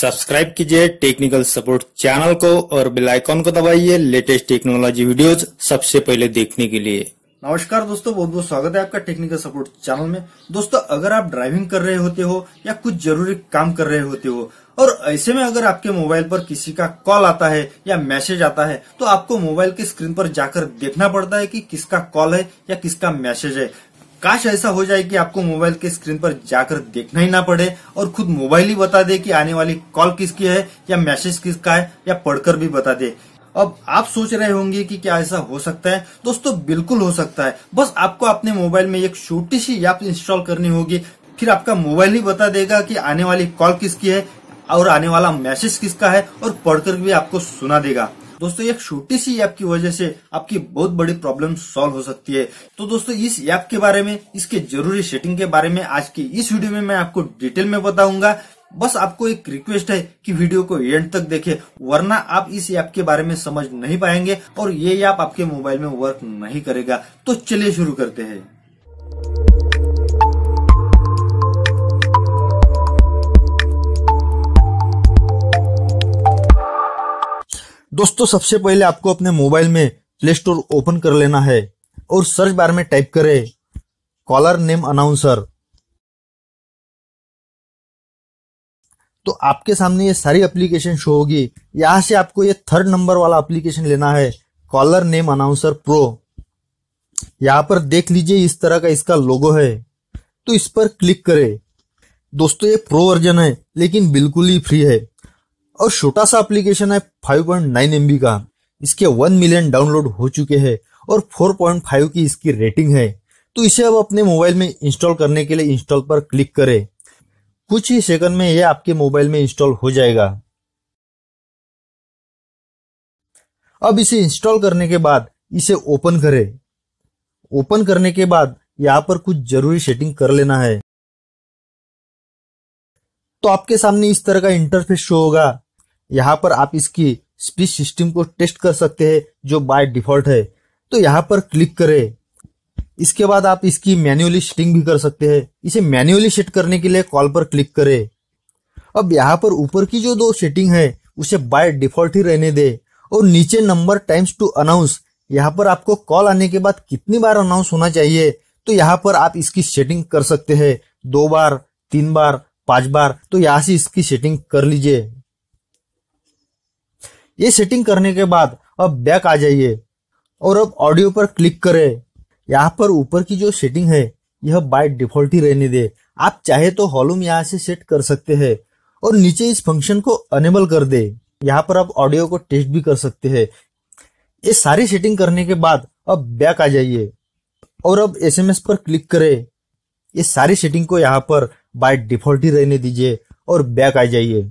Subscribe कीजिए technical support channel को और बेल आइकन को दबाइए लेटेस्ट टेक्नोलॉजी वीडियोस सबसे पहले देखने के लिए। नमस्कार दोस्तों, बहुत बहुत स्वागत है आपका टेक्निकल सपोर्ट चैनल में। दोस्तों, अगर आप ड्राइविंग कर रहे होते हो या कुछ जरूरी काम कर रहे होते हो और ऐसे में अगर आपके मोबाइल पर किसी का कॉल आता है या मैसेज आता है तो आपको मोबाइल की स्क्रीन पर जाकर देखना पड़ता है कि किसका कॉल है या किसका मैसेज है। काश ऐसा हो जाए कि आपको मोबाइल के स्क्रीन पर जाकर देखना ही ना पड़े और खुद मोबाइल ही बता दे कि आने वाली कॉल किसकी है या मैसेज किसका है या पढ़कर भी बता दे। अब आप सोच रहे होंगे कि क्या ऐसा हो सकता है? दोस्तों, बिल्कुल हो सकता है। बस आपको अपने मोबाइल में एक छोटी सी ऐप इंस्टॉल करनी होगी, फिर आपका मोबाइल ही बता देगा कि आने वाली कॉल किसकी है और आने वाला मैसेज किसका है और पढ़कर भी आपको सुना देगा। दोस्तों, एक छोटी सी ऐप की वजह से आपकी बहुत बड़ी प्रॉब्लम सॉल्व हो सकती है। तो दोस्तों, इस ऐप के बारे में, इसके जरूरी सेटिंग के बारे में आज की इस वीडियो में मैं आपको डिटेल में बताऊंगा। बस आपको एक रिक्वेस्ट है कि वीडियो को एंड तक देखें, वरना आप इस ऐप के बारे में समझ नहीं पाएंगे और ये ऐप आपके मोबाइल में वर्क नहीं करेगा। तो चलिए शुरू करते हैं। दोस्तों, सबसे पहले आपको अपने मोबाइल में प्ले स्टोर ओपन कर लेना है और सर्च बार में टाइप करें कॉलर नेम अनाउंसर। तो आपके सामने ये सारी एप्लीकेशन शो होगी। यहाँ से आपको ये थर्ड नंबर वाला एप्लीकेशन लेना है, कॉलर नेम अनाउंसर प्रो। यहाँ पर देख लीजिए, इस तरह का इसका लोगो है, तो इस पर क्लिक करें। दोस्तों, ये प्रो वर्जन है लेकिन बिल्कुल ही फ्री है और छोटा सा एप्लीकेशन है 5.9 MB का। इसके 1 मिलियन डाउनलोड हो चुके हैं और 4.5 की इसकी रेटिंग है। तो इसे अब अपने मोबाइल में इंस्टॉल करने के लिए इंस्टॉल पर क्लिक करें। कुछ ही सेकंड में यह आपके मोबाइल में इंस्टॉल हो जाएगा। अब इसे इंस्टॉल करने के बाद इसे ओपन करें। ओपन करने के बाद यहाँ पर कुछ जरूरी सेटिंग कर लेना है। तो आपके सामने इस तरह का इंटरफेस शो होगा। यहाँ पर आप इसकी स्पीच सिस्टम को टेस्ट कर सकते हैं जो बाय डिफॉल्ट है। तो यहाँ पर क्लिक करें। इसके बाद आप इसकी मैन्युअली सेटिंग भी कर सकते हैं। इसे मैन्युअली सेट करने के लिए कॉल पर क्लिक करें। अब यहाँ पर ऊपर की जो दो सेटिंग है उसे बाय डिफॉल्ट ही रहने दे और नीचे नंबर टाइम्स टू अनाउंस, यहाँ पर आपको कॉल आने के बाद कितनी बार अनाउंस होना चाहिए तो यहाँ पर आप इसकी सेटिंग कर सकते हैं, 2 बार, 3 बार, 5 बार। तो यहां से इसकी सेटिंग कर लीजिए। ये सेटिंग करने के बाद अब बैक आ जाइए और अब ऑडियो पर क्लिक करें। यहाँ पर ऊपर की जो सेटिंग है यह बाय डिफॉल्ट ही रहने दे। आप चाहे तो वॉल्यूम यहाँ से सेट कर सकते हैं और नीचे इस फंक्शन को अनेबल कर दे। यहाँ पर आप ऑडियो को टेस्ट भी कर सकते हैं। ये सारी सेटिंग करने के बाद अब बैक आ जाइए और अब SMS पर क्लिक करें। ये सारी सेटिंग को यहाँ पर बाय डिफॉल्ट ही रहने दीजिए और बैक आ जाइए।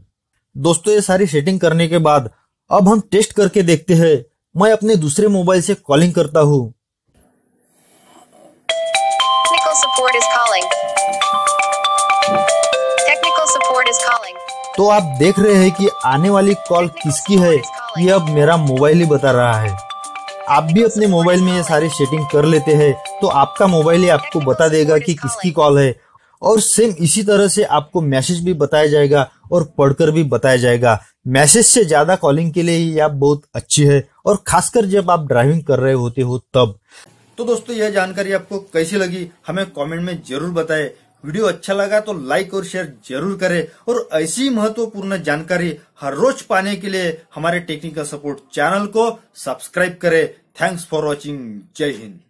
दोस्तों, ये सारी सेटिंग करने के बाद अब हम टेस्ट करके देखते हैं। मैं अपने दूसरे मोबाइल से कॉलिंग करता हूँ। तो आप देख रहे हैं कि आने वाली कॉल किसकी है ये अब मेरा मोबाइल ही बता रहा है। आप भी अपने मोबाइल में ये सारी सेटिंग कर लेते हैं तो आपका मोबाइल ही आपको बता देगा कि किसकी कॉल है और सेम इसी तरह से आपको मैसेज भी बताया जाएगा और पढ़कर भी बताया जाएगा। मैसेज से ज्यादा कॉलिंग के लिए ये ऐप बहुत अच्छी है और खासकर जब आप ड्राइविंग कर रहे होते हो तब। तो दोस्तों, यह जानकारी आपको कैसी लगी हमें कमेंट में जरूर बताएं। वीडियो अच्छा लगा तो लाइक और शेयर जरूर करें और ऐसी महत्वपूर्ण जानकारी हर रोज पाने के लिए हमारे टेक्निकल सपोर्ट चैनल को सब्सक्राइब करें। Thanks for watching. जय हिंद।